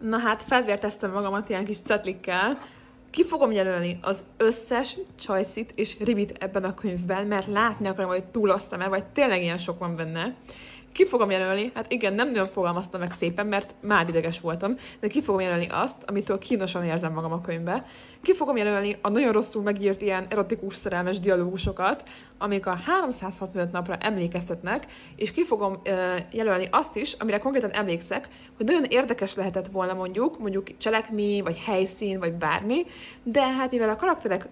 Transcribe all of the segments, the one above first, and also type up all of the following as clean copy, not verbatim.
Na hát, felvérteztem magamat ilyen kis cetlikkel. Ki fogom jelölni az összes csajszit és ribit ebben a könyvben, mert látni akarom, hogy túloztam-e, vagy tényleg ilyen sok van benne. Ki fogom jelölni, hát igen, nem nagyon fogalmaztam meg szépen, mert már ideges voltam, de ki fogom jelölni azt, amitől kínosan érzem magam a könyvbe. Ki fogom jelölni a nagyon rosszul megírt ilyen erotikus szerelmes dialógusokat, amik a 365 napra emlékeztetnek, és ki fogom jelölni azt is, amire konkrétan emlékszek, hogy nagyon érdekes lehetett volna mondjuk cselekmény, vagy helyszín, vagy bármi, de hát mivel a karakterek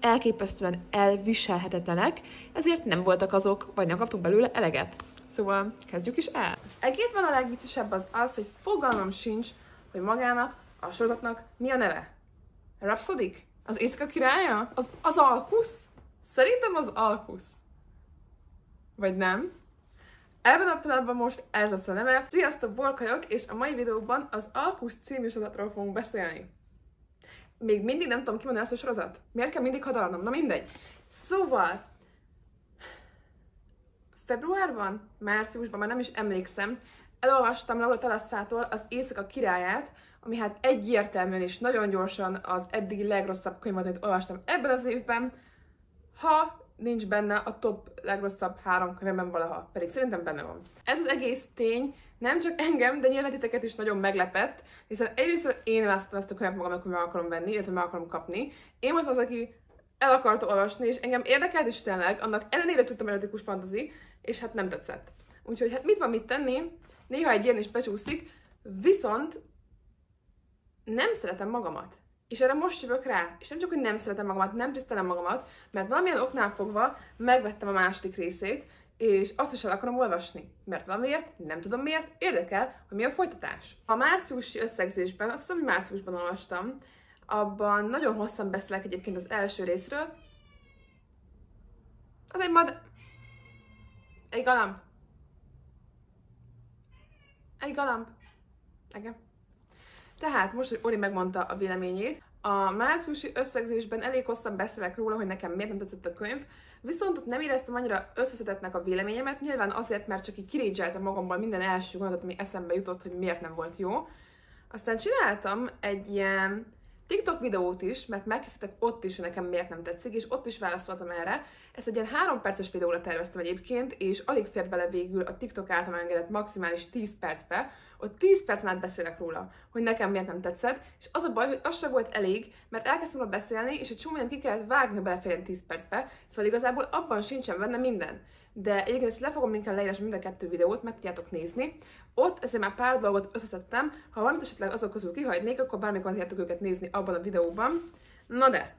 elképesztően elviselhetetlenek, ezért nem voltak azok, vagy nem kaptunk belőle eleget. Szóval kezdjük is el! Az egészben a legviccesebb az az, hogy fogalmam sincs, hogy magának, a sorozatnak mi a neve. Rhapsodik? Az éjszaka királya? Az Alkusz? Szerintem az Alkusz. Vagy nem? Ebben a pillanatban most ez lesz a neve. Sziasztok, borkajok, és a mai videóban az Alkusz című sorozatról fogunk beszélni. Még mindig nem tudom kimondani azt, hogy sorozat. Miért kell mindig hadarnom? Na mindegy. Szóval... februárban, márciusban, már nem is emlékszem, elolvastam Laura Thalassától az Éjszaka királyát, ami hát egyértelműen és nagyon gyorsan az eddigi legrosszabb könyvet, amit olvastam ebben az évben, ha nincs benne a top legrosszabb 3 könyvemben valaha, pedig szerintem benne van. Ez az egész tény nem csak engem, de nyilván titeket is nagyon meglepett, hiszen egyrészt én választottam ezt a könyvet magamnak, hogy meg akarom venni, illetve meg akarom kapni. Én voltam az, aki el akarta olvasni, és engem érdekelt is tényleg, annak ellenére tudtam erotikus fantasy, és hát nem tetszett. Úgyhogy hát mit van mit tenni, néha egy ilyen is becsúszik, viszont nem szeretem magamat. És erre most jövök rá. És nem csak, hogy nem szeretem magamat, nem tisztelem magamat, mert valamilyen oknál fogva megvettem a második részét, és azt is el akarom olvasni, mert valamiért, nem tudom miért, érdekel, hogy mi a folytatás. A márciusi összegzésben, azt hiszem, hogy márciusban olvastam, abban nagyon hosszan beszélek egyébként az első részről. Az egy mad... egy galamb. Egy galamb. Engem. Tehát most, hogy Ori megmondta a véleményét, a márciusi összegzésben elég hosszan beszélek róla, hogy nekem miért nem tetszett a könyv, viszont ott nem éreztem annyira összeszedettnek a véleményemet, nyilván azért, mert csak így kirédzseltem magamban minden első gondolatot, ami eszembe jutott, hogy miért nem volt jó. Aztán csináltam egy ilyen... TikTok videót is, mert megkészítettek ott is, hogy nekem miért nem tetszik, és ott is válaszoltam erre. Ezt egy ilyen 3 perces videóra terveztem egyébként, és alig fért bele végül a TikTok által engedett maximális 10 percbe, ott 10 percen át beszélek róla, hogy nekem miért nem tetszett, és az a baj, hogy az sem volt elég, mert elkezdtem róla beszélni, és egy csomó mindent ki kellett vágni, hogy beleférjen 10 percbe, szóval igazából abban sincsen benne minden. De egyébként ezt le fogom linken leírásba mind a 2 videót, meg tudjátok nézni. Ott ezért már pár dolgot összeszedtem, ha valamit esetleg azok közül kihagynék, akkor bármikor tudjátok őket nézni abban a videóban. Na de!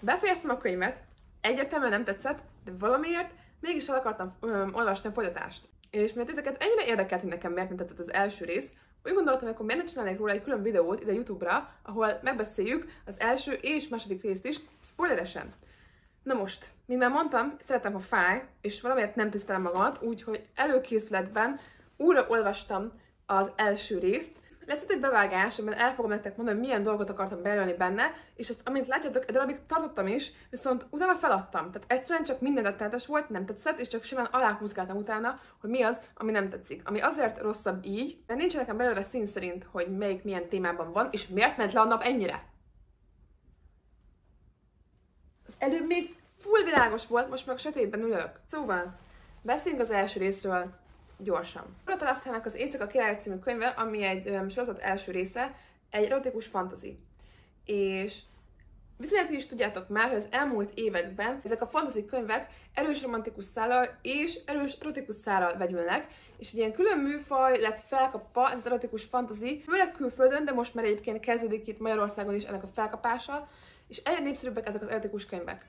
Befejeztem a könyvet, egyértelműen nem tetszett, de valamiért mégis el akartam olvasni a folytatást. És mert titeket ennyire érdekelt, hogy nekem miért nem tetszett az első rész, úgy gondoltam, hogy akkor miért ne csinálnék róla egy külön videót ide YouTube-ra, ahol megbeszéljük az első és második részt is, spoileresen. Na most, mint már mondtam, szeretem, ha fáj, és valamiért nem tisztelem magamat, úgyhogy előkészületben újra olvastam az első részt. Lesz itt egy bevágás, amiben el fogom nektek mondani, milyen dolgot akartam belőni benne, és azt, amint látjátok, egy darabig tartottam is, viszont utána feladtam. Tehát egyszerűen csak minden rettenetes volt, nem tetszett, és csak simán aláhúzgáltam utána, hogy mi az, ami nem tetszik. Ami azért rosszabb így, mert nincs nekem belőle szín szerint, hogy melyik milyen témában van, és miért ment le a nap ennyire. Az előbb még full világos volt, most meg sötétben ülök. Szóval, beszéljünk az első részről gyorsan. Laura Thalassának az Éjszaka királya című könyve, ami egy sorozat első része, egy erotikus fantasy. És bizonyára is tudjátok már, hogy az elmúlt években ezek a fantasy könyvek erős romantikus szállal és erős erotikus szállal vegyülnek, és egy ilyen külön műfaj lett felkapva ez az erotikus fantasy, főleg külföldön, de most már egyébként kezdődik itt Magyarországon is ennek a felkapása, és egyre népszerűbbek ezek az erotikus könyvek.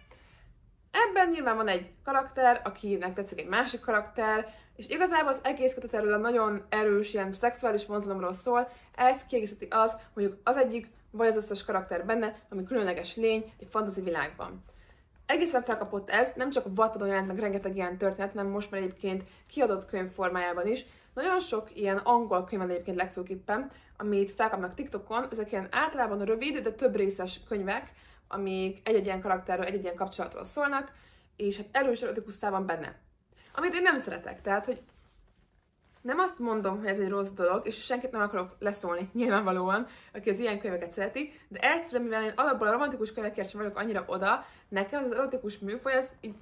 Ebben nyilván van egy karakter, akinek tetszik egy másik karakter, és igazából az egész kötet erről a nagyon erős, ilyen szexuális vonzalomról szól, ezt kiegészíti az, mondjuk az egyik, vagy az összes karakter benne, ami különleges lény egy fantasy világban. Egészen felkapott ez, nem csak a Vattpadon jelent meg rengeteg ilyen történet, hanem most már egyébként kiadott könyv formájában is. Nagyon sok ilyen angol könyv van egyébként legfőképpen, amit felkapnak TikTokon, ezek ilyen általában rövid, de több részes könyvek, amik egy-egy ilyen karakterről, egy-egy ilyen kapcsolatról szólnak, és hát erős erotikus szál van benne. Amit én nem szeretek, tehát hogy Nem azt mondom, hogy ez egy rossz dolog, és senkit nem akarok leszólni, nyilvánvalóan, aki az ilyen könyveket szereti, de egyszerűen, mivel én alapból a romantikus könyvekért sem vagyok annyira oda, nekem az erotikus műfaj az így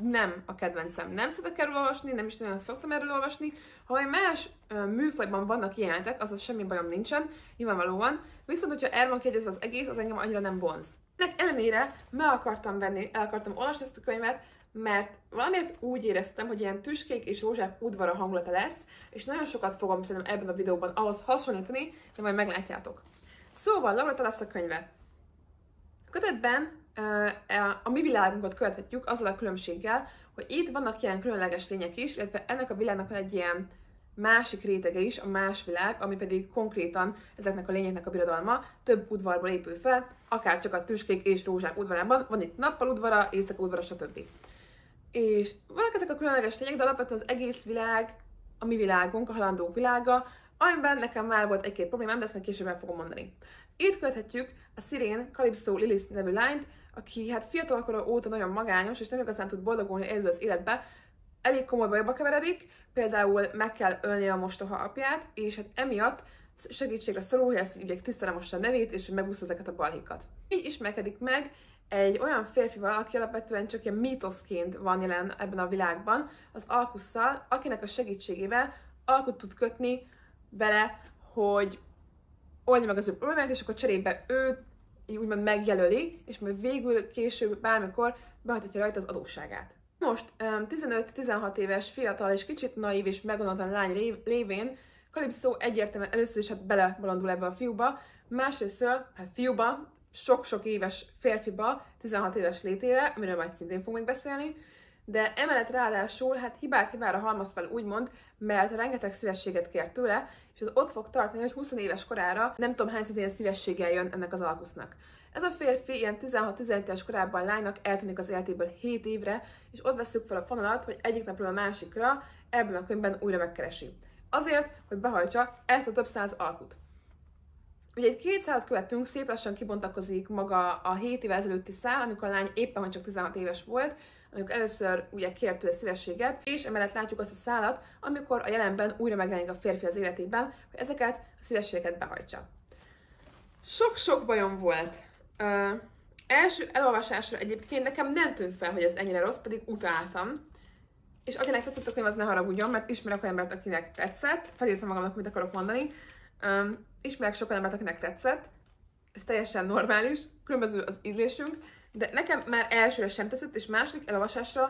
nem a kedvencem. Nem szeretek erről olvasni, nem is nagyon szoktam erről olvasni. Ha egy más műfajban vannak jelenetek, azaz semmi bajom nincsen, nyilvánvalóan, viszont hogyha el van kiegyezve az egész, az engem annyira nem vonz. Ennek ellenére meg akartam venni, el akartam olvasni ezt a könyvet, mert valamiért úgy éreztem, hogy ilyen Tüskék és Rózsák udvara hangulata lesz, és nagyon sokat fogom szerintem ebben a videóban ahhoz hasonlítani, de majd meglátjátok. Szóval, Laura Thalassa könyve. A kötetben a mi világunkat követhetjük azzal a különbséggel, hogy itt vannak ilyen különleges lények is, illetve ennek a világnak van egy ilyen másik rétege is, a más világ, ami pedig konkrétan ezeknek a lényeknek a birodalma, több udvarból épül fel, akár csak a Tüskék és Rózsák udvarában, van itt nappal udvara, éjszaka udvara, stb. És vannak ezek a különleges lények, de alapvetően az egész világ, a mi világunk, a halandók világa, amiben nekem már volt egy-két problémám, de ezt majd később el fogom mondani. Itt követhetjük a szirén Calypso Lilith nevű lányt, aki hát fiatalkora óta nagyon magányos, és nem igazán tud boldogulni egyedül az életbe, elég komoly bajba keveredik, például meg kell ölnie a mostoha apját, és hát emiatt segítségre szorul, hogy ezt ügyek tisztára mossa a nevét, és megúszta ezeket a balhikat. Így ismerkedik meg egy olyan férfival, aki alapvetően csak ilyen mítoszként van jelen ebben a világban, az Alkusszal, akinek a segítségével Alkut tud kötni vele, hogy oldja meg az ő problémát, és akkor cserébe őt úgymond megjelöli, és majd végül később bármikor behajthatja rajta az adósságát. Most 15-16 éves fiatal és kicsit naív és meggondolatlan lány lévén Calypso egyértelműen először is hát belebolondul ebbe a fiúba, másrésztről hát fiúba, sok-sok éves férfiba, 16 éves létére, amiről majd szintén fogunk beszélni, de emellett ráadásul hát hibák hibára halmaz fel úgymond, mert rengeteg szívességet kér tőle, és az ott fog tartani, hogy 20 éves korára nem tudom hány ilyen szívességgel jön ennek az Alkusznak. Ez a férfi ilyen 16-17 éves korában lánynak eltűnik az életéből 7 évre, és ott veszük fel a fonalat, hogy egyik napról a másikra ebben a könyvben újra megkeresi. Azért, hogy behajtsa ezt a több száz Alkut. Ugye egy 200-at követünk, szép lassan kibontakozik maga a 7 éve ezelőtti szál, amikor a lány éppen hogy csak 16 éves volt, amikor először ugye kért tőle szívességet, és emellett látjuk azt a szálat, amikor a jelenben újra megjelenik a férfi az életében, hogy ezeket a szívességeket behajtsa. Sok-sok bajom volt. Első elolvasásra egyébként nekem nem tűnt fel, hogy ez ennyire rossz, pedig utáltam. És akinek tetszett a könyv, az ne haragudjon, mert ismerek olyan embert, akinek tetszett. Felírtam magamnak, mit akarok mondani. Ismerek sok olyan embert, akinek tetszett. Ez teljesen normális, különböző az ízlésünk. De nekem már elsőre sem tetszett, és második elolvasásra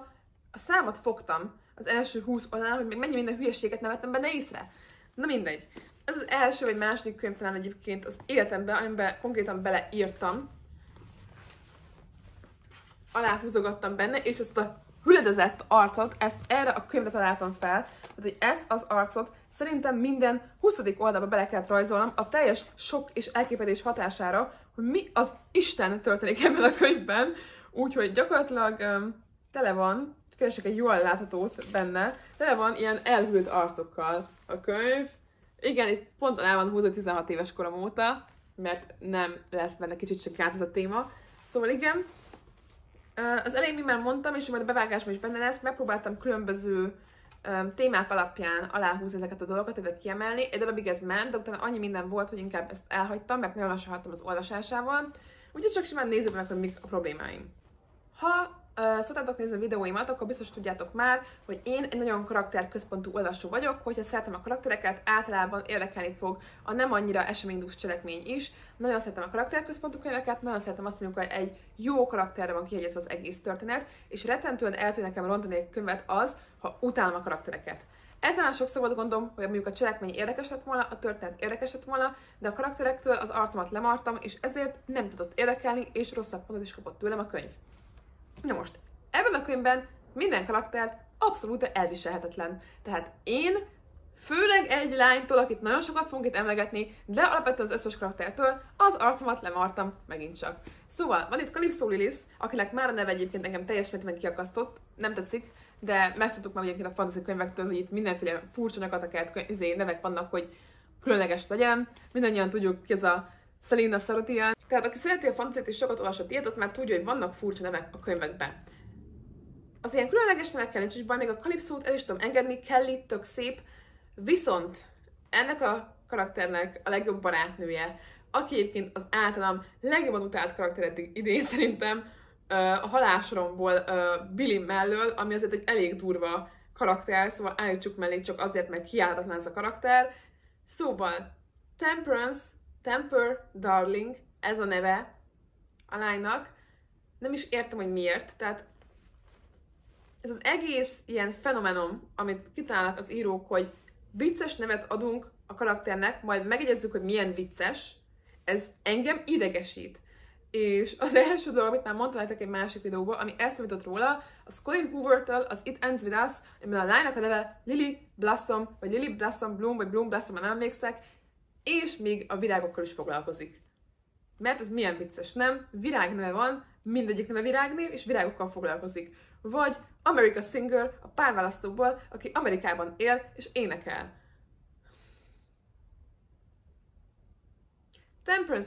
a számot fogtam az első 20 oldalán, hogy még mennyi minden hülyeséget nem vettem benne észre. Na mindegy. Ez az első vagy második könyv talán egyébként az életemben, amiben konkrétan beleírtam. Aláhúzogattam benne, és ezt a hüledezett arcot, ezt erre a könyvre találtam fel, hogy ezt az arcot szerintem minden 20. oldalba bele kellett rajzolnom a teljes sok és elképedés hatására, hogy mi az Isten történik ebben a könyvben, úgyhogy gyakorlatilag tele van, keresek egy jól láthatót benne, tele van ilyen elhűlt arcokkal a könyv. Igen, itt pont alá van húzó 16 éves korom óta, mert nem lesz benne kicsit se gáz ez a téma, szóval igen. Az elején mi már mondtam, és majd a bevágásban is benne lesz, megpróbáltam különböző témák alapján aláhúzni ezeket a dolgokat, illetve kiemelni. Egy darabig ez ment, de utána annyi minden volt, hogy inkább ezt elhagytam, mert nagyon lassan hagytam az olvasásával. Úgyhogy csak simán nézzük meg, hogy mik a problémáim. Ha szoktátok nézni a videóimat, akkor biztos tudjátok már, hogy én egy nagyon karakterközpontú olvasó vagyok, hogyha szeretem a karaktereket, általában érdekelni fog a nem annyira eseménydús cselekmény is. Nagyon szeretem a karakterközpontú könyveket, nagyon szeretem azt, amikor egy jó karakterre van kiegyezve az egész történet, és rettentően el tudja nekem rontani egy könyvet az, ha utálom a karaktereket. Ezzel már sokszor volt gondom, hogy mondjuk a cselekmény érdekes lett volna, a történet érdekes lett volna, de a karakterektől az arcomat lemartam, és ezért nem tudott érdekelni, és rosszabb pontot is kapott tőlem a könyv. Na most, ebben a könyvben minden karaktert abszolút elviselhetetlen. Tehát én, főleg egy lánytól, akit nagyon sokat fogunk itt emlegetni, de alapvetően az összes karaktertől, az arcomat lemartam megint csak. Szóval, van itt Calypso Lilith, akinek már a neve egyébként engem teljes mértékben kiakasztott, nem tetszik, de megszoktuk már egyébként a fantasy könyvektől, hogy itt mindenféle furcsa nyakatakert nevek vannak, hogy különleges legyen. Mindannyian tudjuk, ki ez a Selina Sarotian. Tehát aki szereti a fantasyt és sokat olvasott ilyet, az már tudja, hogy vannak furcsa nevek a könyvekben. Az ilyen különleges nevekkel nincs is baj, még a Calypsót el is tudom engedni, Kelly tök szép, Viszont ennek a karakternek a legjobb barátnője, aki egyébként az általam legjobban utált karakteret idén szerintem, a halálsoromból Billy mellől, ami azért egy elég durva karakter, szóval állítsuk mellé csak azért, mert kiállhatatlan ez a karakter. Szóval Temper Darling, ez a neve a lánynak. Nem is értem, hogy miért, tehát ez az egész ilyen fenomenom, amit kitalálnak az írók, hogy vicces nevet adunk a karakternek, majd megjegyezzük, hogy milyen vicces, ez engem idegesít. És az első dolog, amit már mondtam nektek egy másik videóban, ami eszemított róla, az Colin Hoover-től az It Ends With Us, amiben a lánynak a neve Lily Blossom Bloom, vagy Bloom Blossom, nem emlékszek, és még a virágokkal is foglalkozik. Mert ez milyen vicces, nem? Virágneve van, mindegyik neve virágnév, és virágokkal foglalkozik. Vagy America Singer a párválasztóból, aki Amerikában él és énekel.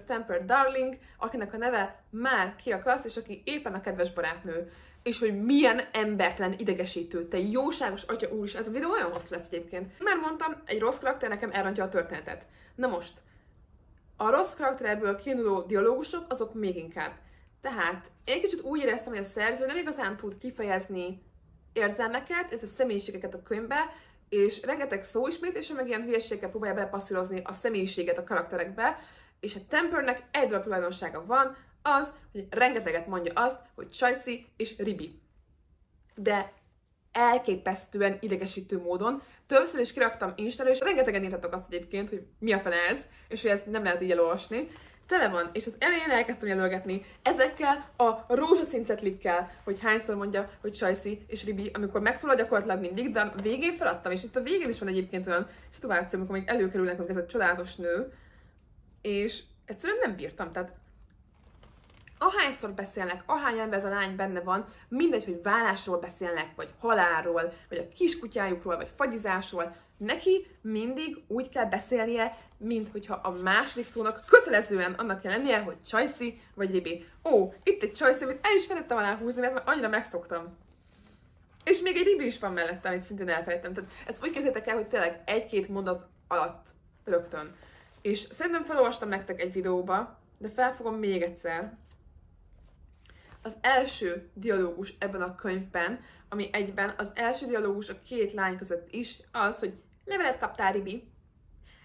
Temper Darling, akinek a neve már kiakaszt, és aki éppen a kedves barátnő. És hogy milyen embertelen, idegesítő, te jóságos atya úr is, ez a videó olyan hosszú lesz egyébként. Már mondtam, egy rossz karakter nekem elrontja a történetet. Na most, a rossz karakterből kiinduló dialógusok, azok még inkább. Tehát én kicsit úgy éreztem, hogy a szerző nem igazán tud kifejezni érzelmeket, illetve személyiségeket a könyvbe, és rengeteg szóismétlése, meg ilyen hülyeségekkel próbálja belepasszírozni a személyiséget a karakterekbe, és a Tempernek egy darab tulajdonsága van, az, hogy rengeteget mondja azt, hogy csajszi és ribi. De elképesztően idegesítő módon, többször is kiraktam Instára, és rengetegen írtatok azt egyébként, hogy mi a fene ez, és hogy ezt nem lehet így elolvasni. Tele van, és az elején elkezdtem jelölgetni ezekkel a rózsaszín cetlikkel, hogy hányszor mondja, hogy csajszi és ribi, amikor megszólal gyakorlatilag mindig, de a végén feladtam, és itt a végén is van egyébként olyan szituáció, amikor még előkerül nekünk ez a csodálatos nő, és egyszerűen nem bírtam, tehát ahányszor beszélnek, ahány ember ez a lány benne van, mindegy, hogy vállásról beszélnek, vagy halálról, vagy a kiskutyájukról, vagy fagyizásról, neki mindig úgy kell beszélnie, mint hogyha a második szónak kötelezően annak kell lennie, hogy csajszi vagy ribi. Ó, itt egy csajszi, amit el is felettem alá húzni, mert már annyira megszoktam. És még egy ribi is van mellette, amit szintén elfelejtem. Tehát ezt úgy képzeljétek el, hogy tényleg egy-két mondat alatt rögtön. És szerintem felolvastam nektek egy videóba, de felfogom még egyszer. Az első dialógus ebben a könyvben, ami egyben az első dialógus a két lány között is, az, hogy levelet kaptál, ribi.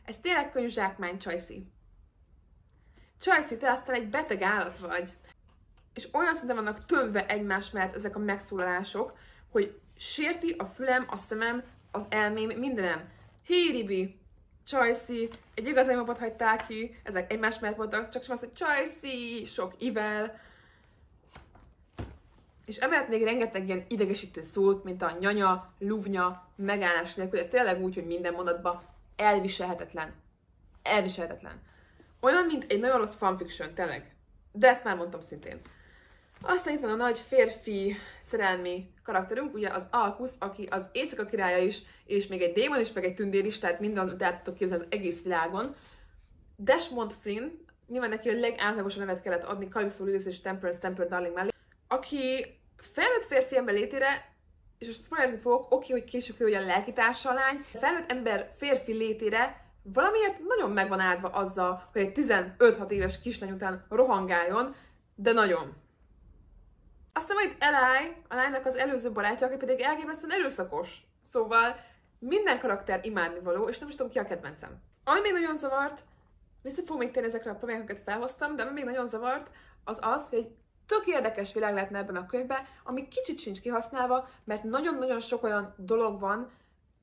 Ez tényleg könyv zsákmány, csajszi. Csajszi, te aztán egy beteg állat vagy. És olyan szinten vannak tömve egymás mellett ezek a megszólalások, hogy sérti a fülem, a szemem, az elmém, mindenem. Hé, ribi! Csajszi! Egy igazán mopot hagytál ki, ezek egymás mellett voltak, csak sem az, hogy csajszi! Sok ivel. És emellett még rengeteg ilyen idegesítő szót, mint a nyanya, luvnya, megállás nélkül, de tényleg úgy, hogy minden mondatban elviselhetetlen. Elviselhetetlen. Olyan, mint egy nagyon rossz fanfiction, tényleg. De ezt már mondtam szintén. Aztán itt van a nagy férfi szerelmi karakterünk, ugye az Alkusz, aki az éjszaka királya is, és még egy démon is, meg egy tündér is, tehát mindent el tudtok képzelni az egész világon. Dash Flynn, nyilván neki a legátlagosabb nevet kellett adni Calypso Lilith és Temperance Darling mellé, aki felnőtt férfi ember létére, és most spoilerezni fogok, oké, hogy később kerül a lelkitársa a lány, felnőtt ember férfi létére valamiért nagyon meg van áldva azzal, hogy egy 15-6 éves kislány után rohangáljon, de nagyon. Aztán majd Eli, a lánynak az előző barátja, aki pedig elképesztően erőszakos. Szóval minden karakter imádnivaló, és nem is tudom, ki a kedvencem. Ami még nagyon zavart, vissza fogom még térni ezekre a problémákat felhoztam, de ami még nagyon zavart, az az, hogy egy tök érdekes világ lehetne ebben a könyvben, ami kicsit sincs kihasználva, mert nagyon-nagyon sok olyan dolog van,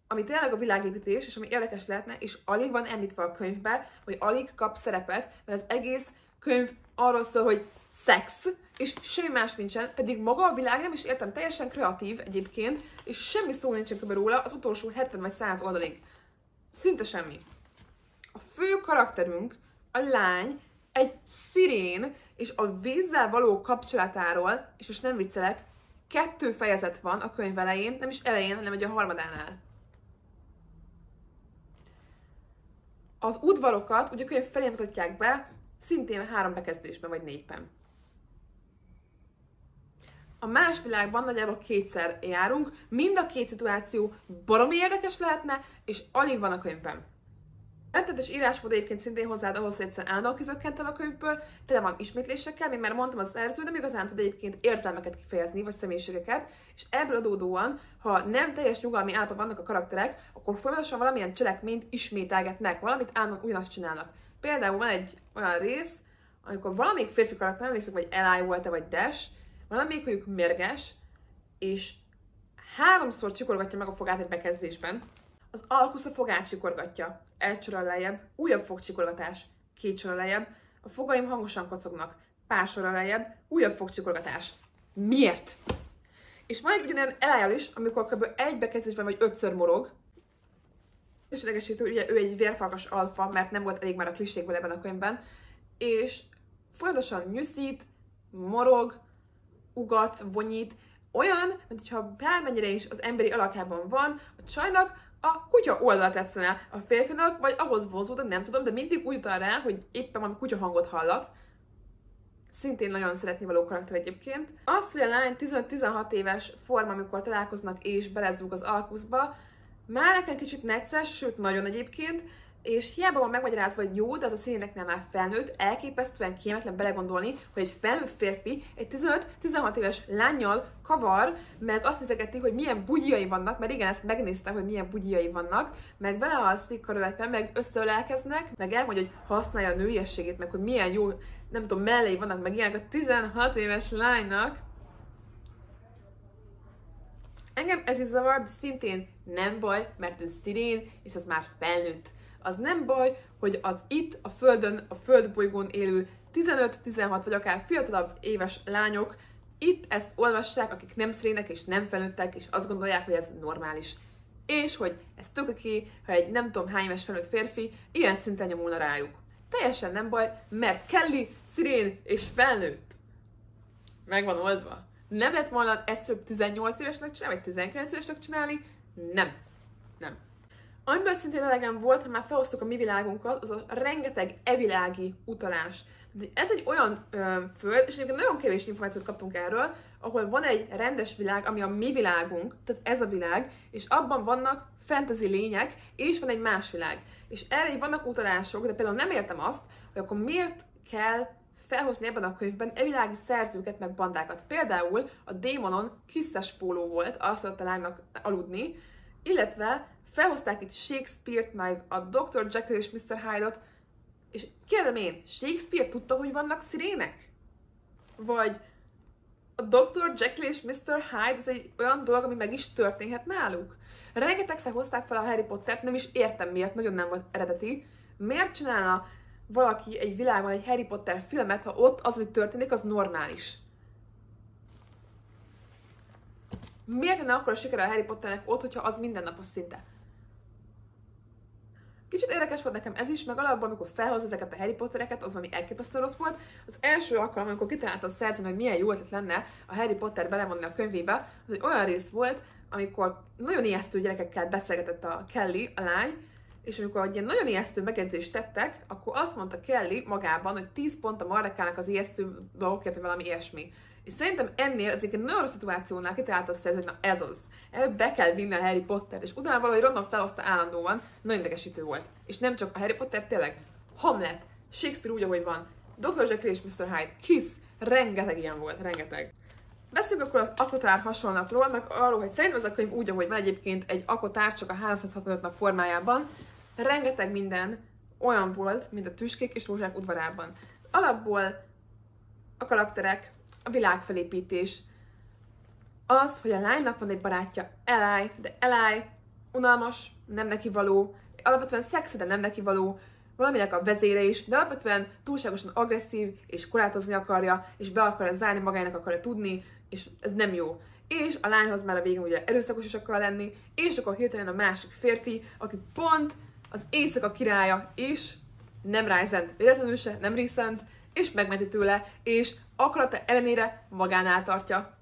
ami tényleg a világépítés, és ami érdekes lehetne, és alig van említve a könyvbe, vagy alig kap szerepet, mert az egész könyv arról szól, hogy szex, és semmi más nincsen, pedig maga a világ, nem is értem, teljesen kreatív egyébként, és semmi szó nincsen kb. Róla az utolsó 70 vagy 100 oldalig. Szinte semmi. A fő karakterünk, a lány, egy szirén, és a vízzel való kapcsolatáról, és most nem viccelek, 2 fejezet van a könyv elején, nem is elején, hanem ugye a harmadánál. Az udvarokat ugye a könyv felé mutatják be, szintén 3 bekezdésben, vagy 4-ben. A más világban nagyjából kétszer járunk, mind a két szituáció baromi érdekes lehetne, és alig van a könyvben. Rettet és írásmód egyébként szintén hozzáad ahhoz, hogy egyszerűen állandóan kizökkentem a könyvből, tele van ismétlésekkel, még már mondtam az szerző, de még igazán tud egyébként érzelmeket kifejezni, vagy személyiségeket, és ebből adódóan, ha nem teljes nyugalmi állapotban vannak a karakterek, akkor folyamatosan valamilyen cselekményt ismételgetnek, valamit állandóan ugyanazt csinálnak. Például van egy olyan rész, amikor valamelyik férfi karakter, nem emlékszem, vagy Eli volt-e, vagy Dash, valamelyikük mérges, és háromszor csikorgatja meg a fogát egy bekezdésben. Az Alkusz a fogát csikorgatja. Egy sorral lejjebb, újabb fogcsikorgatás. Két sorral lejjebb, a fogaim hangosan kocognak. Pár sorral lejjebb, újabb fogcsikorgatás. Miért? És majd ugyanilyen elájjal is, amikor kb. Egy bekezdésben vagy ötször morog. És idegesítő, ugye ő egy vérfarkas alfa, mert nem volt elég már a klisékből ebben a könyvben. És folyamatosan nyűszít, morog, ugat, vonyít. Olyan, mint hogyha bármennyire is az emberi alakában van, a csajnak a kutya oldalt tetszene a férfinak, vagy ahhoz vonzódott, nem tudom, de mindig úgy utal rá, hogy éppen valami kutya hangot hallat. Szintén nagyon szeretni való karakter egyébként. Az, hogy a lány 15-16 éves forma, amikor találkoznak és belezúg az Alkuszba, már nekem kicsit necces, sőt nagyon egyébként, és hiába van megmagyarázva, hogy jó, de az a színének nem már felnőtt, elképesztően kémetlen belegondolni, hogy egy felnőtt férfi egy 15-16 éves lányjal kavar, meg azt nézegetik, hogy milyen bugyjai vannak, mert igen, ezt megnézte, hogy milyen bugyjai vannak, meg vele alszik karöltve, meg összeölelkeznek, meg elmondja, hogy használja a nőiességét, meg hogy milyen jó, nem tudom, mellei vannak, meg ilyenek a 16 éves lánynak. Engem ez is zavar, de szintén nem baj, mert ő szirén, és az már felnőtt. Az nem baj, hogy az itt, a Földön, a Földbolygón élő 15-16 vagy akár fiatalabb éves lányok itt ezt olvassák, akik nem színek és nem felnőttek, és azt gondolják, hogy ez normális. És hogy ez tököké, ha egy nem tudom hány éves felnőtt férfi ilyen szinten nyomulna rájuk. Teljesen nem baj, mert Kelly, szirén és felnőtt. Megvan oldva. Nem lett volna egyszerűbb 18 évesnek csinálni, vagy 19 évesnek csinálni? Nem. Amiből szintén elegem volt, ha már felhoztuk a mi világunkat, az a rengeteg evilági utalás. Ez egy olyan föld, és egyébként nagyon kevés információt kaptunk erről, ahol van egy rendes világ, ami a mi világunk, tehát ez a világ, és abban vannak fantasy lények, és van egy más világ. És erre vannak utalások, de például nem értem azt, hogy akkor miért kell felhozni ebben a könyvben evilági szerzőket meg bandákat. Például a démonon kisztes póló volt, azt a lánynak aludni, illetve felhozták itt Shakespeare-t, meg a Dr. Jekyll és Mr. Hyde-ot, és kérdem én, Shakespeare tudta, hogy vannak szirének? Vagy a Dr. Jekyll és Mr. Hyde ez egy olyan dolog, ami meg is történhet náluk? Rengetegszer hozták fel a Harry Pottert, nem is értem miért, nagyon nem volt eredeti. Miért csinálna valaki egy világban egy Harry Potter filmet, ha ott az, ami történik, az normális? Miért lenne akkor a sikere a Harry Potternek ott, hogyha az mindennapos szinte? Kicsit érdekes volt nekem ez is, meg alapban, amikor felhoz ezeket a Harry Pottereket, az valami elképesztő rossz volt. Az első alkalom, amikor kitalálta a szerző, hogy milyen jó ötlet lenne a Harry Potter belevonni a könyvébe, az egy olyan rész volt, amikor nagyon ijesztő gyerekekkel beszélgetett a Kelly, a lány, és amikor egy nagyon ijesztő megjegyzést tettek, akkor azt mondta Kelly magában, hogy 10 pont a Mardekának az ijesztő dolgokért, vagy valami ilyesmi. És szerintem ennél az egy nagyon rossz szituációnál kitalálta a szerző, hogy na ez az. Ebből be kell vinni a Harry Pottert, és utána valahogy random felhozta állandóan, nagyon idegesítő volt. És nem csak a Harry Potter, tényleg Hamlet, Shakespeare úgy, ahogy van, Dr. Jekyll és Mr. Hyde, Kiss, rengeteg ilyen volt, rengeteg. Beszéljünk akkor az ACOTAR hasonlatról, meg arról, hogy szerintem ez a könyv úgy, ahogy van egyébként egy ACOTAR, csak a 365 nap formájában. Rengeteg minden olyan volt, mint a Tüskék és Rózsák udvarában. Alapból a karakterek, a világfelépítés, az, hogy a lánynak van egy barátja, Eli, de Eli unalmas, nem neki való, alapvetően szexi, de nem neki való, valaminek a vezére is, de alapvetően túlságosan agresszív, és korlátozni akarja, és be akarja zárni, magának akarja tudni, és ez nem jó. És a lányhoz már a végén ugye erőszakos is akar lenni, és akkor hirtelen a másik férfi, aki pont az éjszaka királya is, nem rájszent véletlenül se, nem ríszent, és megmenti tőle, és akarata ellenére magánál tartja.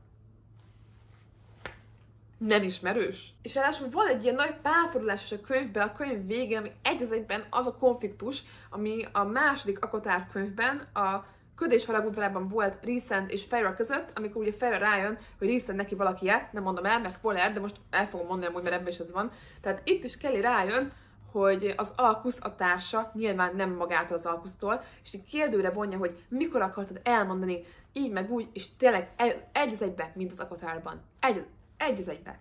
Nem ismerős. És ráadásul van egy ilyen nagy párfordulás a könyvben, a könyv végén, ami egy az egyben az a konfliktus, ami a második ACOTAR könyvben a ködéshalagútvárában volt Rhysand és Feyre között, amikor ugye Feyre rájön, hogy Rhysand neki valaki járt, nem mondom el, mert spoiler, de most el fogom mondani amúgy, mert ebben is ez van. Tehát itt is Kelly rájön, hogy az Alkusz a társa, nyilván nem magától az Alkusztól, és így kérdőre vonja, hogy mikor akartad elmondani, így meg úgy, és tényleg egy az egybe, mint az ACOTAR-ban. Egy az egybe.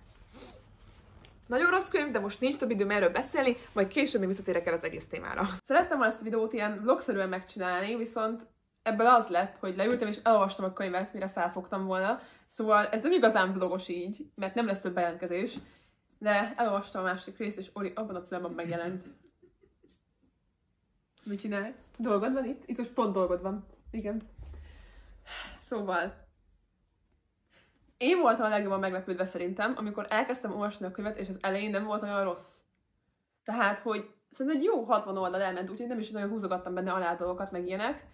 Nagyon rossz könyv, de most nincs több időm erről beszélni, majd később még visszatérek el az egész témára. Szerettem volna ezt a videót ilyen vlogszerűen megcsinálni, viszont ebből az lett, hogy leültem és elolvastam a könyvet, mire felfogtam volna. Szóval ez nem igazán vlogos így, mert nem lesz több bejelentkezés. De elolvastam a másik részt, és Ori abban a pillanatban megjelent. Mit csinálsz? Dolgod van itt? Itt most pont dolgod van. Igen. Szóval... én voltam a legjobban meglepődve szerintem, amikor elkezdtem olvasni a könyvet, és az elején nem volt olyan rossz. Tehát, hogy szerintem egy jó 60 oldal elment, úgyhogy nem is nagyon húzogattam benne alá dolgokat, meg ilyenek.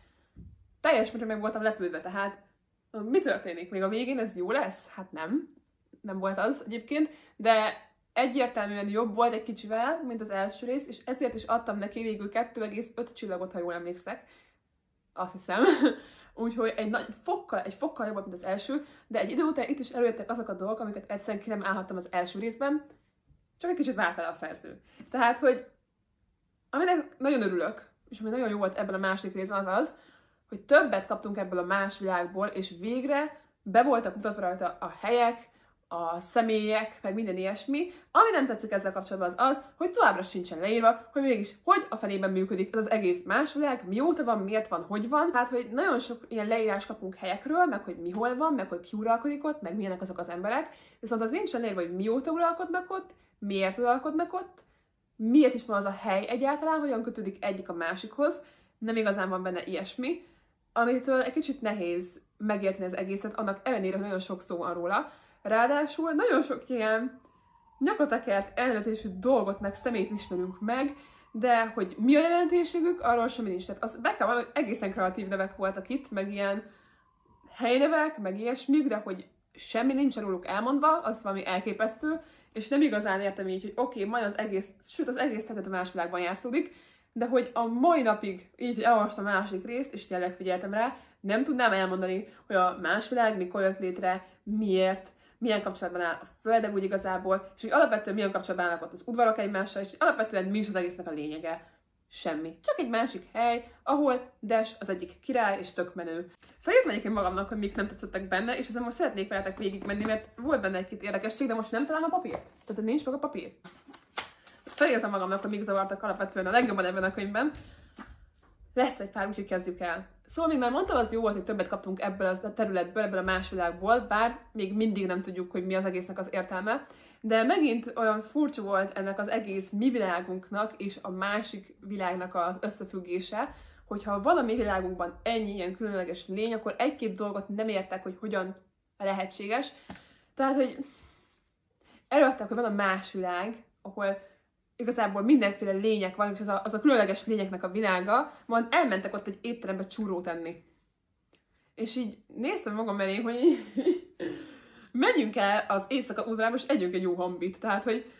Teljes mértékben meg voltam lepődve, tehát mi történik? Még a végén ez jó lesz? Hát nem. Nem volt az egyébként, de egyértelműen jobb volt egy kicsivel, mint az első rész, és ezért is adtam neki végül 2,5 csillagot, ha jól emlékszek. Azt hiszem. Úgyhogy egy fokkal jobb volt, mint az első, de egy idő után itt is előjöttek azok a dolgok, amiket egyszerűen ki nem állhattam az első részben, csak egy kicsit várt vele a szerző. Tehát, hogy aminek nagyon örülök, és ami nagyon jó volt ebben a második részben, az az, hogy többet kaptunk ebből a más világból, és végre be voltak mutatva rajta a helyek, a személyek, meg minden ilyesmi. Ami nem tetszik ezzel kapcsolatban az az, hogy továbbra sincsen leírva, hogy mégis hogy a fenében működik ez az egész más világ, mióta van, miért van, hogy van. Hát, hogy nagyon sok ilyen leírás kapunk helyekről, meg hogy mi hol van, meg hogy ki uralkodik ott, meg milyenek azok az emberek. Viszont az nincsen leírva, hogy mióta uralkodnak ott, miért uralkodnak ott, miért is van az a hely egyáltalán, hogyan kötődik egyik a másikhoz. Nem igazán van benne ilyesmi, amitől egy kicsit nehéz megérteni az egészet, annak ellenére, hogy nagyon sok szó van róla. Ráadásul nagyon sok ilyen nyakatekert elnevezésű dolgot meg szemét ismerünk meg, de hogy mi a jelentőségük, arról semmi nincs. Tehát az be kell valami, hogy egészen kreatív nevek voltak itt, meg ilyen helynevek, meg ilyesmik, de hogy semmi nincs róluk elmondva, az valami elképesztő, és nem igazán értem így, hogy oké, majd az egész, sőt az egész hetet a más világban játszódik, de hogy a mai napig így elolvastam a másik részt, és tényleg figyeltem rá, nem tudnám elmondani, hogy a más világ mikor jött létre, miért, milyen kapcsolatban áll a Földem úgy igazából, és hogy alapvetően milyen kapcsolatban állnak ott az udvarok egymással, és alapvetően mi is az egésznek a lényege. Semmi. Csak egy másik hely, ahol Dash az egyik király, és tök menő. Felírtam egyébként magamnak, hogy mik nem tetszettek benne, és ezen most szeretnék veletek végigmenni, mert volt benne egy-két érdekesség, de most nem találom a papírt. Tehát nincs meg a papír. Felírtam magamnak, hogy mik zavartak alapvetően a legjobban ebben a könyvben. Lesz egy pár, úgyhogy kezdjük el. Szóval, mint már mondtam, az jó volt, hogy többet kaptunk ebből a területből, ebből a más világból, bár még mindig nem tudjuk, hogy mi az egésznek az értelme, de megint olyan furcsa volt ennek az egész mi világunknak és a másik világnak az összefüggése, hogyha valami világunkban ennyi ilyen különleges lény, akkor egy-két dolgot nem értek, hogy hogyan lehetséges. Tehát, hogy előadták, hogy van a más világ, ahol igazából mindenféle lények van, és az a különleges lényeknek a világa, majd elmentek ott egy étterembe csúrót enni. És így néztem magam elé, hogy menjünk el az éjszaka udvarába, és együnk egy jó hambit. Tehát, hogy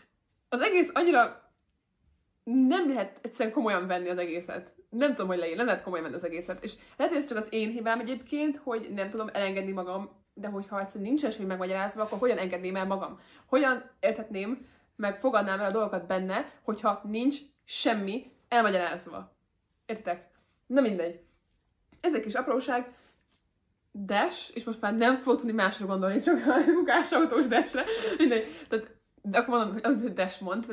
az egész annyira nem lehet egyszerűen komolyan venni az egészet. Nem tudom, hogy nem lehet komolyan venni az egészet. És lehet, hogy ez csak az én hibám egyébként, hogy nem tudom elengedni magam, de hogyha egyszerűen nincs semmi megmagyarázva, akkor hogyan engedném el magam? Hogyan értetném, meg fogadnám el a dolgokat benne, hogyha nincs semmi elmagyarázva. Értitek? Na mindegy. Ez egy kis apróság. Dash, és most már nem fogok tudni másra gondolni, csak a munkásautós Dashre. Mindegy. Tehát, de akkor mondom, amit Dash mond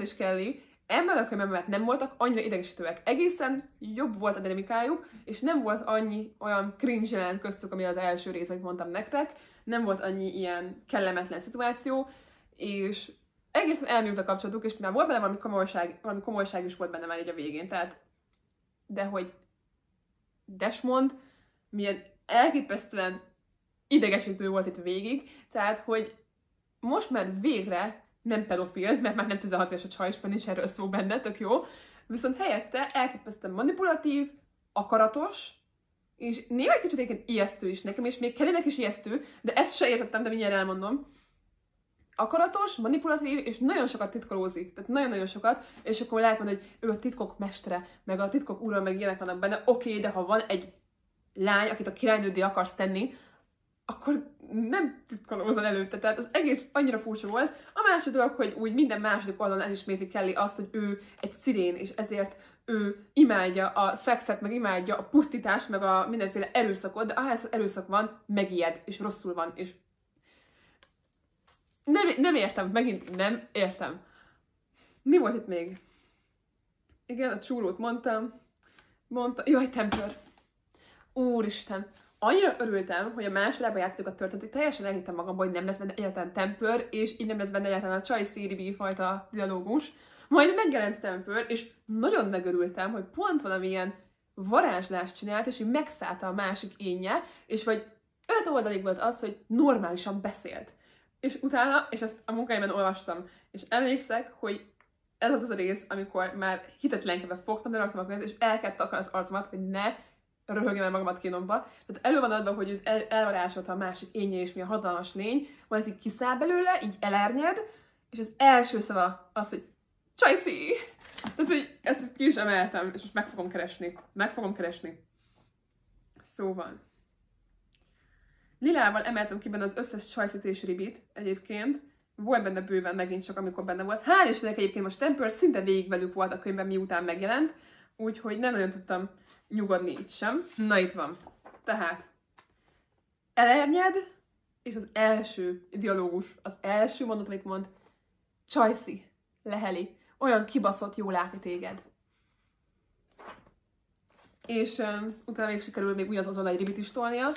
és Kelly, ebben a könyvben, mert nem voltak annyira idegesítőek. Egészen jobb volt a dinamikájuk, és nem volt annyi olyan cringe jelent köztük, ami az első rész, amit mondtam nektek. Nem volt annyi ilyen kellemetlen szituáció, és egészen elműlt a kapcsolatuk, és már volt benne valami komolyság is volt benne már így a végén, tehát... De hogy Desmond milyen elképesztően idegesítő volt itt végig, tehát hogy most már végre nem pedofil, mert már nem 16 éves a csaj, és már nincs erről szó benne, tök jó, viszont helyette elképesztően manipulatív, akaratos, és néha egy kicsit egyébként ijesztő is nekem, és még Kellynek is ijesztő, de ezt se értettem, de mindjárt elmondom. Akaratos, manipulatív, és nagyon sokat titkolózik. Tehát nagyon-nagyon sokat, és akkor lehet mondani, hogy ő a titkok mestere, meg a titkok ura, meg ilyenek vannak benne. Oké, de ha van egy lány, akit a királynődé akarsz tenni, akkor nem titkolózol előtte, tehát az egész annyira furcsa volt. A másik dolog, hogy úgy minden második oldalon elismétli Kelly azt, hogy ő egy szirén, és ezért ő imádja a szexet, meg imádja a pusztítást, meg a mindenféle erőszakot, de ahhoz erőszak van, megijed, és rosszul van, és nem értem, megint nem értem. Mi volt itt még? Igen, a csúrót mondtam, jaj, Temper. Úristen, annyira örültem, hogy a másfélába játszottuk a történetet, teljesen elhittem magamban, hogy nem lesz benne egyáltalán Temper, és így nem lesz benne egyáltalán a Csaj Széribi fajta dialógus. Majd megjelent Temper, és nagyon megörültem, hogy pont valamilyen varázslást csinált, és így megszállta a másik énje, és vagy 5 oldalig volt az, hogy normálisan beszélt. És utána, és ezt a munkáimban olvastam, és emlékszek, hogy ez volt az a rész, amikor már hitetlenkedve fogtam, de raktam a könyvet, és el kellett takarni az arcomat, hogy ne röhögjem el magamat kínomba. Tehát elő van adva, hogy elvarázsolta a másik énje, és mi a hatalmas lény, majd ez így kiszáll belőle, így elernyed, és az első szava az, hogy Csajci! Tehát, hogy ezt ki is emeltem, és most meg fogom keresni. Meg fogom keresni. Szóval. Lilával emeltem ki benne az összes Csajcit és Ribit egyébként. Volt benne bőven megint csak, amikor benne volt. Hál' Istennek egyébként most Temper szinte végig velük volt a könyvben, miután megjelent, úgyhogy nem nagyon tudtam nyugodni itt sem. Na itt van. Tehát elernyed, és az első dialógus, az első mondat, amit mond, Csajci, leheli, olyan kibaszott jó látni téged. És utána még sikerül még ugyanaz azonnal egy Ribit is tolnia.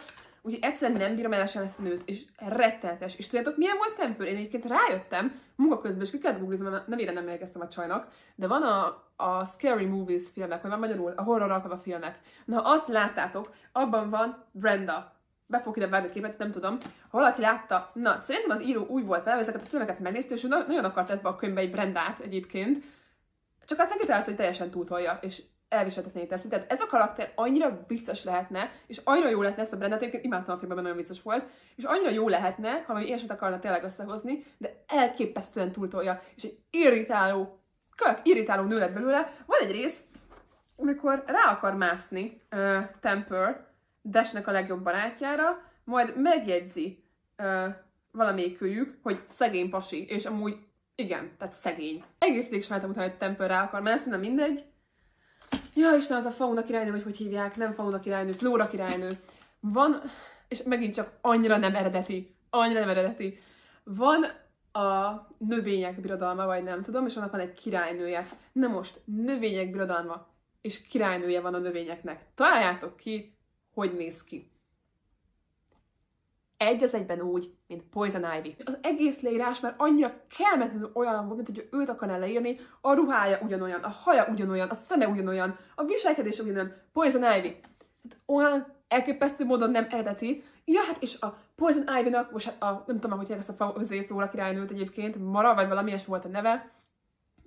Úgyhogy egyszerűen nem bírom el sem ezt a nőt, és rettenetes. És tudjátok, milyen volt Temper? Én egyébként rájöttem, munkaközben, és ki kellett googlizom, mert nem emlékeztem a csajnak, de van a Scary Movies filmek, vagy van magyarul, a horror alkalva filmek. Na, ha azt láttátok, abban van Brenda. Be fog ide vágni a képet, nem tudom. Ha valaki látta, na, szerintem az író úgy volt vele, ezeket a filmeket megnézte, és ő nagyon akart be a könyvbe egy Brendát egyébként. Csak aztán kitalálta, hogy teljesen túltolja, és elviseltetné teszi. Tehát ez a karakter annyira vicces lehetne, és annyira jó lehetne, ezt a Brendát, én imádtam a filmben, nagyon vicces volt, és annyira jó lehetne, ha valami ilyesmit akarna tényleg összehozni, de elképesztően túltolja, és egy irritáló nő lett belőle. Van egy rész, amikor rá akar mászni Temper, Dashnek a legjobb barátjára, majd megjegyzi valamelyikőjük, hogy szegény pasi, és amúgy igen, tehát szegény. Egész végig sem álltam utána, hogy Temper rá akar, mert ezt nem mindegy. Ja, Isten, az a Fauna királynő, vagy hogy hívják, nem Fauna királynő, Flóra királynő. Van, és megint csak annyira nem eredeti. Van a növények birodalma, vagy nem tudom, és annak van egy királynője. Na most, növények birodalma, és királynője van a növényeknek. Találjátok ki, hogy néz ki. Egy az egyben úgy, mint Poison Ivy. Az egész leírás már annyira kellemetlenül olyan volt, mint hogy őt akarná leírni, a ruhája ugyanolyan, a haja ugyanolyan, a szeme ugyanolyan, a viselkedés ugyanolyan, Poison Ivy. Hát olyan elképesztő módon nem eredeti. Ja, hát és a Poison Ivy-nak, most hát nem tudom, hogy hívják ezt a Flóra királynőt egyébként, Mara, vagy valami ilyes volt a neve,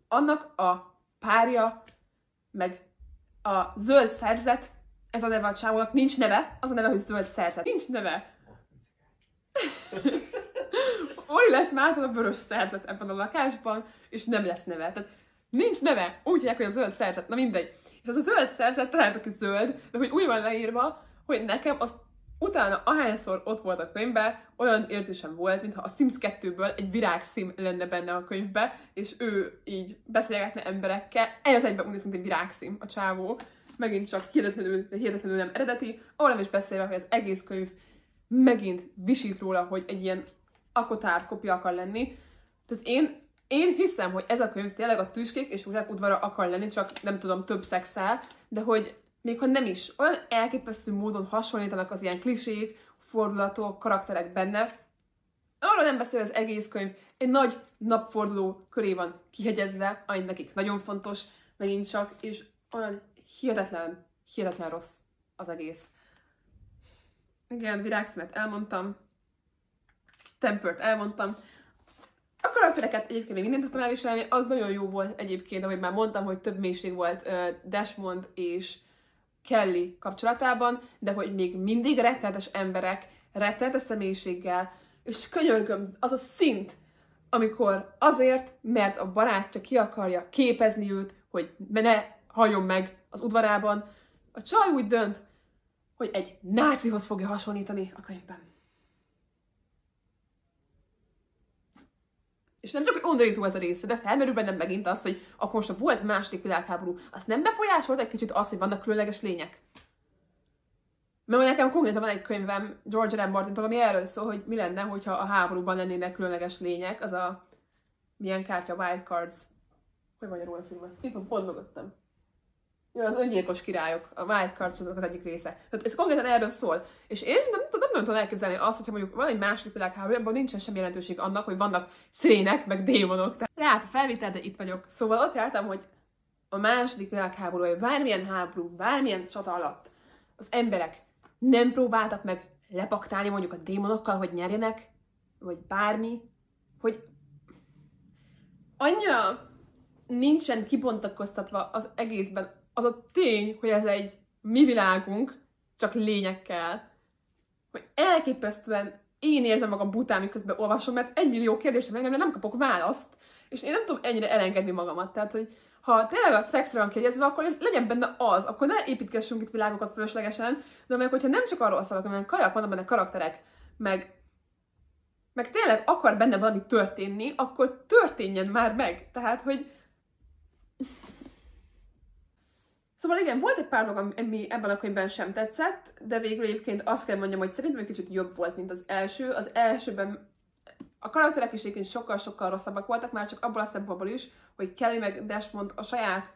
annak a párja, meg a zöld szerzet, ez a neve a csávónak, nincs neve, az a neve, hogy zöld szerzet. Nincs neve. Oli lesz már a vörös szerzet ebben a lakásban, és nem lesz neve. Tehát nincs neve, úgy hívják, hogy a zöld szerzet, na mindegy. És az a zöld szerzet, találtok ki zöld, de hogy úgy van leírva, hogy nekem az utána ahányszor ott volt a könyvben, olyan érzésem volt, mintha a Sims 2-ből egy virágszim lenne benne a könyvbe, és ő így beszélgetne emberekkel, egy az egyben úgy néz, mint egy virágszim a csávó. Megint csak hihetetlenül nem eredeti, ahol nem is beszélve, hogy az egész könyv megint visít róla, hogy egy ilyen ACOTAR kopia akar lenni. Tehát én hiszem, hogy ez a könyv tényleg a Tüskék és Rózsák udvara akar lenni, csak nem tudom, több szexel, de hogy még ha nem is, olyan elképesztő módon hasonlítanak az ilyen klisék, fordulatok, karakterek benne. Arról nem beszél, az egész könyv egy nagy napforduló köré van kihegyezve, ami nekik nagyon fontos, megint csak, és olyan hihetetlen rossz az egész. Igen, virágszínet elmondtam. Tempert elmondtam. A karaktereket egyébként még mindent tudtam elviselni, az nagyon jó volt egyébként, ahogy már mondtam, hogy több mélység volt Desmond és Kelly kapcsolatában, de hogy még mindig rettenetes emberek, rettenetes személyiséggel, és könyörgöm, az a szint, amikor azért, mert a barátja ki akarja képezni őt, hogy ne halljon meg az udvarában, a csaj úgy dönt, hogy egy nácihoz fogja hasonlítani a könyvben. És nem csak, hogy undorító ez a része, de felmerül bennem megint az, hogy akkor most a volt második világháború, azt nem befolyásolt egy kicsit az, hogy vannak különleges lények? Mert nekem konkrétan van egy könyvem George R. Martintól, ami erről szól, hogy mi lenne, hogyha a háborúban lennének különleges lények, az a milyen kártya, Wild Cards. Hogy magyarul a címe? Itt van, pont mögöttem. Jön az Öngyilkos királyok, a Wild Cards az egyik része. Tehát ez konkrétan erről szól. És én nem tudom elképzelni azt, hogyha mondjuk van egy második világháború, abban nincsen semmi jelentőség annak, hogy vannak szirének, meg démonok. Tehát a felvétel, de itt vagyok. Szóval ott jártam, hogy a második világháború, vagy bármilyen háború, bármilyen csata alatt az emberek nem próbáltak meg lepaktálni mondjuk a démonokkal, hogy nyerjenek, vagy bármi, hogy annyira nincsen kibontakoztatva az egészben az a tény, hogy ez egy mi világunk, csak lényekkel. Hogy elképesztően én érzem magam bután, miközben olvasom, mert 1 millió kérdésre meg nem kapok választ, és én nem tudom ennyire elengedni magamat. Tehát, hogy ha tényleg a szexre van kérdezve, akkor legyen benne az, akkor ne építgessünk itt világokat fölöslegesen, de amelyek, hogyha nem csak arról szólok, hanem kajak, vannak benne karakterek, meg tényleg akar benne valami történni, akkor történjen már meg. Tehát, hogy... Szóval igen, volt egy pár dolog, ami ebben a könyvben sem tetszett, de végül egyébként azt kell mondjam, hogy szerintem egy kicsit jobb volt, mint az első. Az elsőben a karakterek is egyébként sokkal-sokkal rosszabbak voltak, már csak abból a szempontból is, hogy Kelly meg Desmond a saját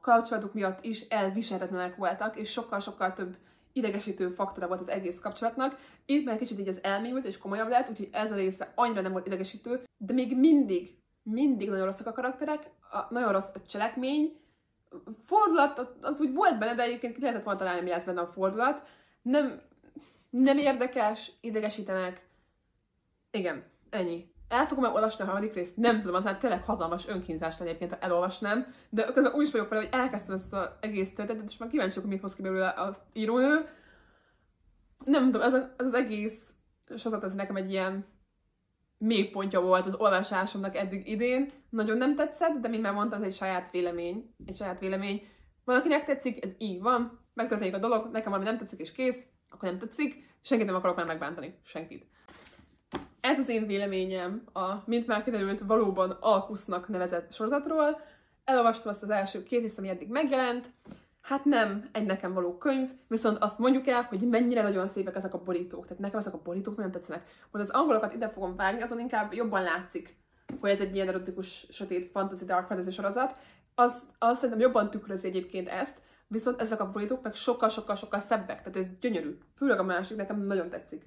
kapcsolatuk miatt is elviselhetetlenek voltak, és sokkal-sokkal több idegesítő faktora volt az egész kapcsolatnak. Itt már kicsit így az elmélyült és komolyabb lett, úgyhogy ez a része annyira nem volt idegesítő, de még mindig nagyon rosszak a karakterek, nagyon rossz a cselekmény, fordulat, az úgy volt benne, de egyébként lehetett volna találni, mi lesz benne a fordulat. Nem érdekes, idegesítenek. Igen, ennyi. El fogom elolvasni a harmadik részt, nem tudom, az már tényleg hatalmas önkínzás egyébként, ha elolvasnám, de közben úgy is vagyok vele, hogy elkezdtem ezt az egész történetet, és már kíváncsiak, hogy mit hoz ki belőle az írónő. Nem tudom, ez az egész, és hozzátesz nekem egy ilyen mélypontja volt az olvasásomnak eddig idén. Nagyon nem tetszett, de mint már mondtam, ez egy saját vélemény. Van, akinek tetszik, ez így van, megtörténik a dolog, nekem valami nem tetszik és kész, akkor nem tetszik, senkit nem akarok már megbántani, senkit. Ez az én véleményem a, mint már kiderült, valóban Alkusznak nevezett sorozatról. Elolvastam azt az első 2 részt, ami eddig megjelent. Hát nem egy nekem való könyv, viszont azt mondjuk el, hogy mennyire nagyon szépek ezek a borítók. Tehát nekem ezek a borítók nagyon tetszenek. Hogy az angolokat ide fogom vágni, azon inkább jobban látszik, hogy ez egy ilyen erotikus, sötét, fantasy, dark fantasy sorozat. Az szerintem jobban tükrözi egyébként ezt, viszont ezek a borítók meg sokkal szebbek. Tehát ez gyönyörű. Főleg a másik nekem nagyon tetszik.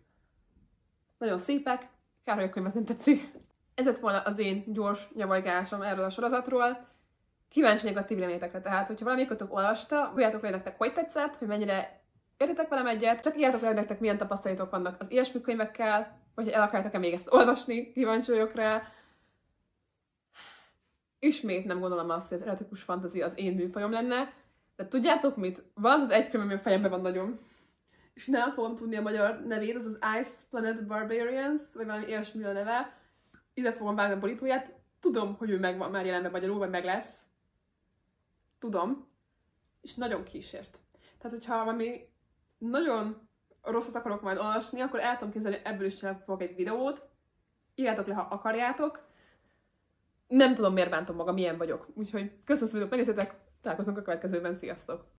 Nagyon szépek. Kár, hogy a könyv nem tetszik. Ez lett volna az én gyors nyavalygásom erről a sorozatról. Kíváncsiak a ti véleményetekre, tehát, hogyha valamelyikötök olvasta, írjátok le nektek, hogy tetszett, hogy mennyire értetek velem egyet, csak írjátok le nektek, milyen tapasztalatok vannak az ilyesmi könyvekkel, vagy el akarjátok-e még ezt olvasni, kíváncsi vagyok rá. Ismét nem gondolom azt, hogy az erotikus fantázia az én műfajom lenne, de tudjátok mit? Van az egy könyv, ami a fejemben van nagyon. És nem fogom tudni a magyar nevét, az az Ice Planet Barbarians, vagy valami ilyesmi a neve. Ide fogom vágni a borítóját. Tudom, hogy ő megvan, már jelenben magyarul, vagy meg lesz. Tudom. És nagyon kísért. Tehát, hogyha valami nagyon rosszat akarok majd olvasni, akkor el tudom képzelni, ebből is csinálni fogok egy videót. Írjátok le, ha akarjátok. Nem tudom, miért bántom magam, ilyen vagyok. Úgyhogy köszönöm, hogy megnéztétek, találkozunk a következőben, sziasztok!